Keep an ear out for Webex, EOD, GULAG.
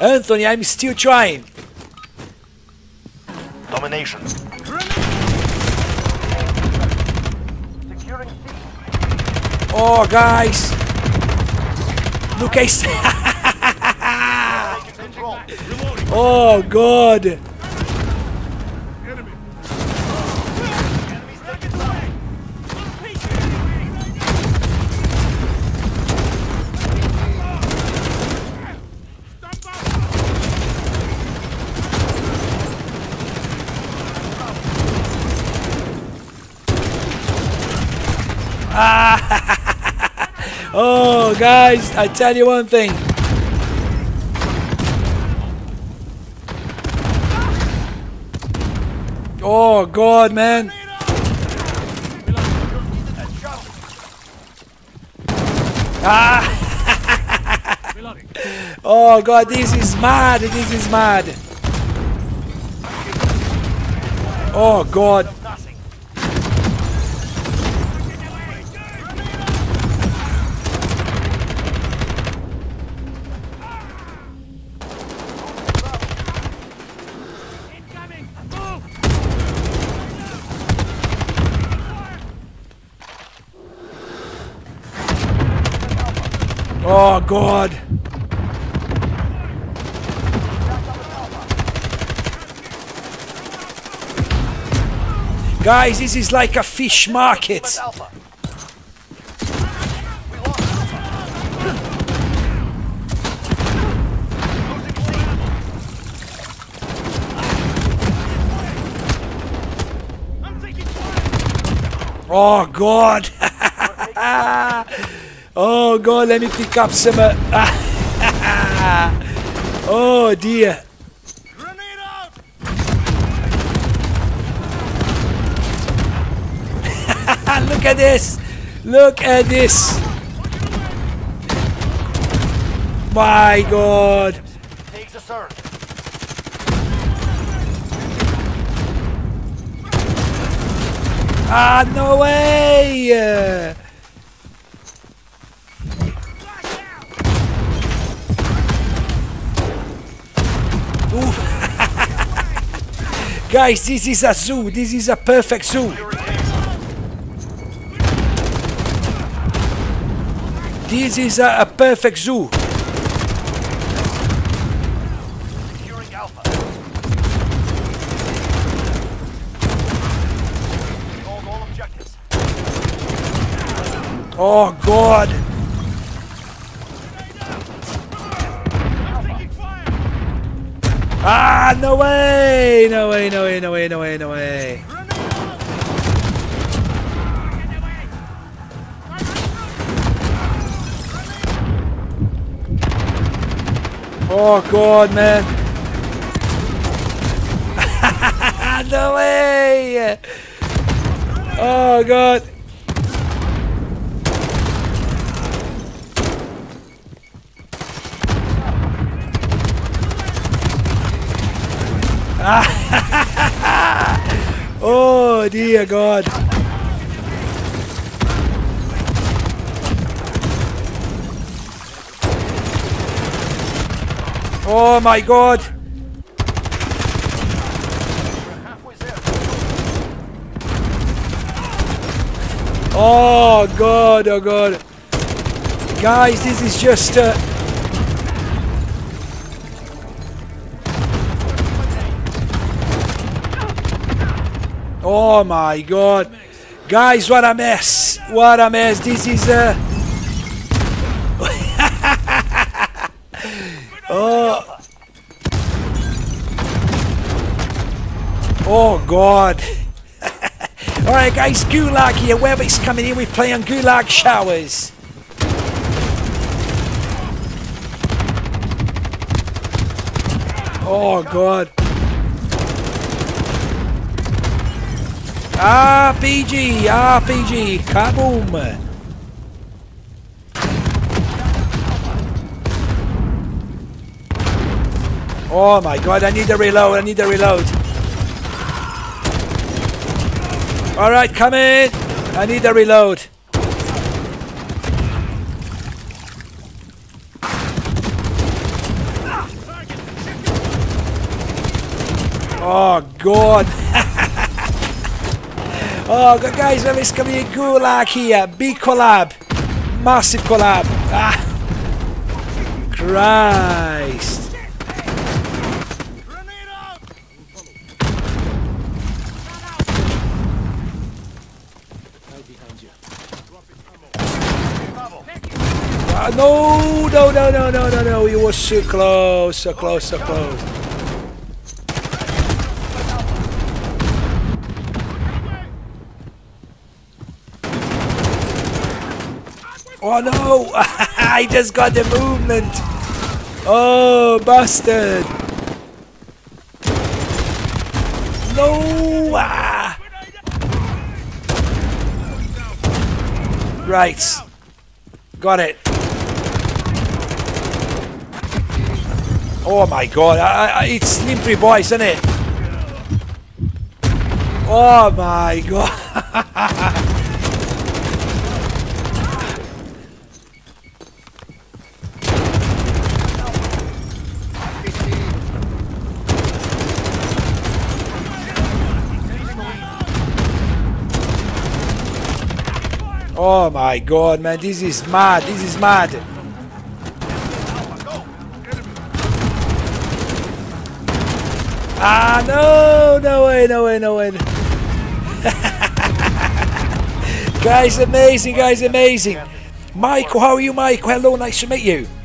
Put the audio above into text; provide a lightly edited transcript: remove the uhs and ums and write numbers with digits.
Anthony, I'm still trying. Domination. Securing C. Oh, guys. Look, I see. Oh, God. Oh, guys, I tell you one thing. Oh, God, man. Ah. Oh, God, this is mad. This is mad. Oh, God. Oh, God. Guys, this is like a fish market. Oh, God. Oh, God, let me pick up some... oh, dear. Grenade out. Look at this. Look at this. My God. Takes a turn. Ah, no way. Guys, this is a zoo. This is a perfect zoo. This is a perfect zoo. Securing Alpha. Hold all objectives. Oh, God. Ah, no way! No way, no way, no way, no way, no way. Oh, God, man. No way! Oh, God. Oh, dear God. Oh, my God. Oh, God, oh, God. Guys, this is just a... Oh, my God. Guys, what a mess. What a mess. This is a... oh. Oh, God. Alright, guys. Gulag here. Webex coming in. We play on Gulag Showers. Oh, God. RPG, RPG, kaboom! Oh, my God, I need a reload, I need a reload. Alright, come in! I need a reload. Oh god! Oh god, guys, Webex coming in. Gulag here. Big collab. Massive collab. Ah! Christ! No, it was so close. Oh no, I just got the movement. Oh, bastard. No. Right. Got it. Oh my god, it's slippery, boys, isn't it? Oh my god. Oh my god, man, this is mad, Ah, no way. Guys, amazing. Michael, how are you, Michael? Hello, nice to meet you.